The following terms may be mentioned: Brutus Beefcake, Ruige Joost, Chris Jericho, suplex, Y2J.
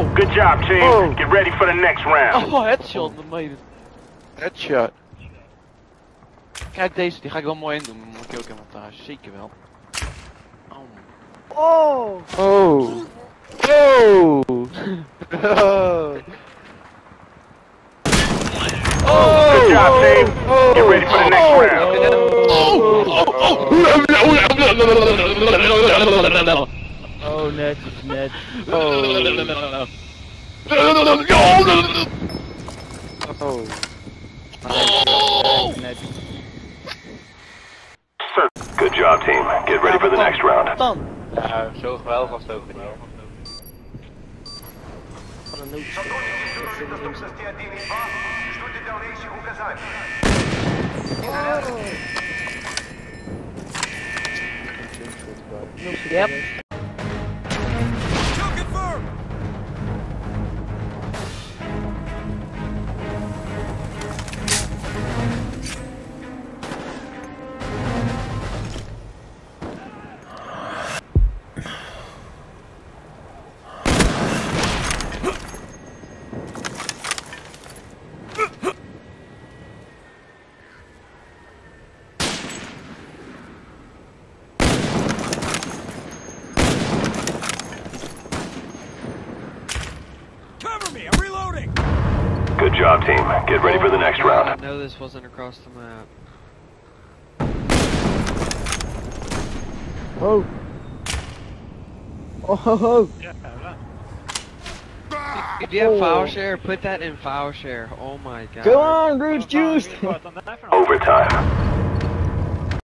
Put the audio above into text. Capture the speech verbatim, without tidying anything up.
Oh! Good job, team. Oh. Get ready for the next round. Oh, headshot, amazing. Headshot. Kijk deze, die ga ik wel mooi in doen. Dan moet ik ook in montage, zeker wel. Oh! Oh! Oh! Oh! Oh! Good job, team. Get ready for the next round. Oh! Oh! Oh! Oh, net, net. Oh. Oh. Oh. Net. Good job, team. Get ready for the next round. Ja, zo geweldig als het ook. Wat een nootje. Yep. Good job, team. Get ready for the next round. No, this wasn't across the map. Oh. Oh ho ho. Yeah, right. If you have oh. file share, put that in file share. Oh my god. Go on, Ruige Joost. Overtime.